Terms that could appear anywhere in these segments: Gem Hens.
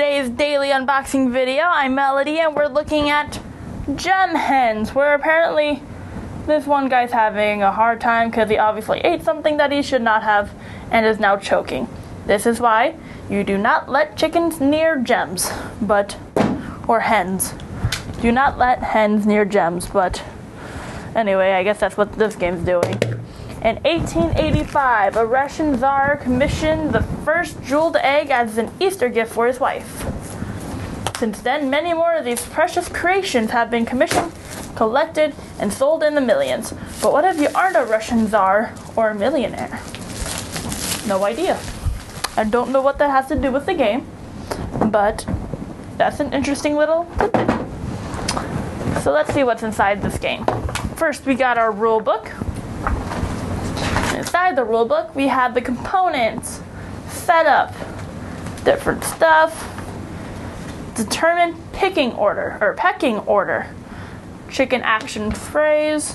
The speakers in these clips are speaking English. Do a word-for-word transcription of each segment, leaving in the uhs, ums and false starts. today's daily unboxing video. I'm Melody and we're looking at Gem Hens, where apparently this one guy's having a hard time because he obviously ate something that he should not have and is now choking. This is why you do not let chickens near gems, but, or hens. Do not let hens near gems, but anyway, I guess that's what this game's doing. In eighteen eighty-five, a Russian czar commissioned the first jeweled egg as an Easter gift for his wife. Since then, many more of these precious creations have been commissioned, collected, and sold in the millions. But what if you aren't a Russian czar or a millionaire? No idea. I don't know what that has to do with the game, but that's an interesting little tidbit. So let's see what's inside this game. First, we got our rule book. Inside the rulebook, we have the components, setup, different stuff, determine picking order or pecking order, chicken action phrase,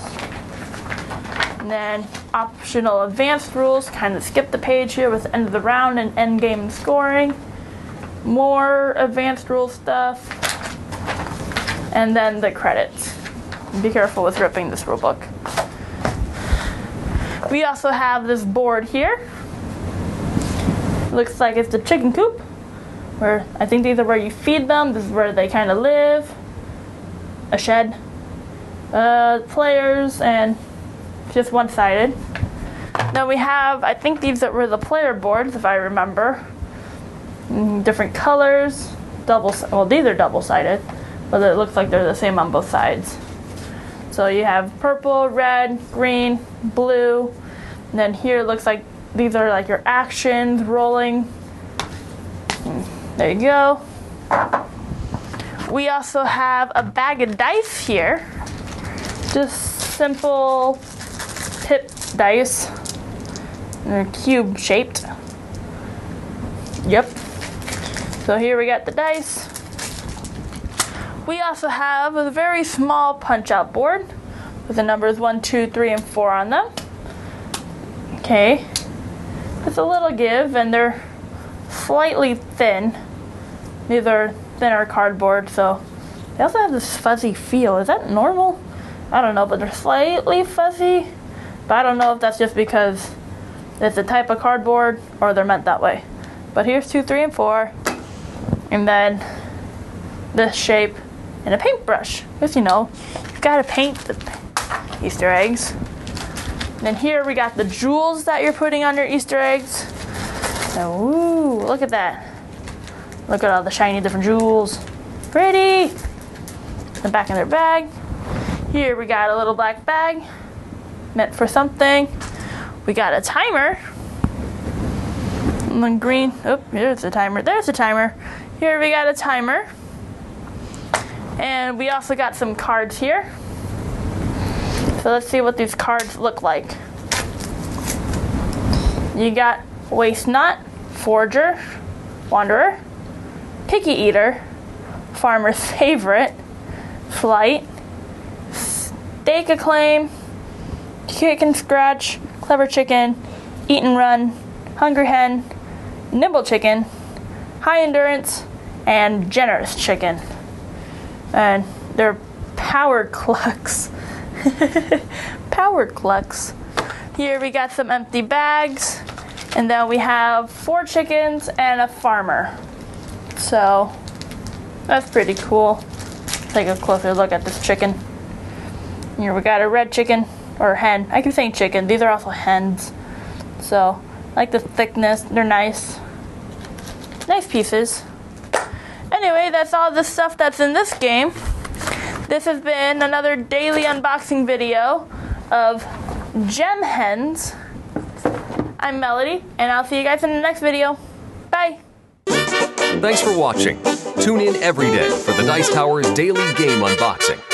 and then optional advanced rules. Kind of skip the page here with end of the round and end game scoring. More advanced rule stuff, and then the credits. Be careful with ripping this rulebook. We also have this board here. Looks like it's the chicken coop, where I think these are where you feed them. This is where they kind of live. A shed. Uh, players, and just one-sided. Now we have, I think these were the player boards, if I remember. Different colors. Double, well, these are double-sided, but it looks like they're the same on both sides. So you have purple, red, green, blue, and then here it looks like these are like your actions, rolling. There you go. We also have a bag of dice here. Just simple pip dice. They're cube shaped. Yep. So here we got the dice. We also have a very small punch-out board with the numbers one, two, three, and four on them. Okay. It's a little give, and they're slightly thin. These are thinner cardboard, so they also have this fuzzy feel. Is that normal? I don't know, but they're slightly fuzzy. But I don't know if that's just because it's the type of cardboard or they're meant that way. But here's two, three, and four. And then this shape. And a paintbrush, because you know, you've got to paint the Easter eggs. And then here we got the jewels that you're putting on your Easter eggs. Now, ooh, look at that. Look at all the shiny different jewels. Pretty! And back in their bag. Here we got a little black bag, meant for something. We got a timer. And then green, oh, here's the timer, there's the timer. Here we got a timer. And we also got some cards here. So let's see what these cards look like. You got Waste Not, Forger, Wanderer, Picky Eater, Farmer's Favorite, Flight, Stake a Claim, Kick and Scratch, Clever Chicken, Eat and Run, Hungry Hen, Nimble Chicken, High Endurance, and Generous Chicken. And they're power clucks. Power clucks. Here we got some empty bags. And then we have four chickens and a farmer. So that's pretty cool. Take a closer look at this chicken. Here we got a red chicken or hen. I keep saying chicken. These are also hens. So I like the thickness. They're nice. Nice pieces. Anyway, that's all the stuff that's in this game. This has been another daily unboxing video of Gem Hens. I'm Melody, and I'll see you guys in the next video. Bye! Thanks for watching. Tune in every day for the Dice Tower's daily game unboxing.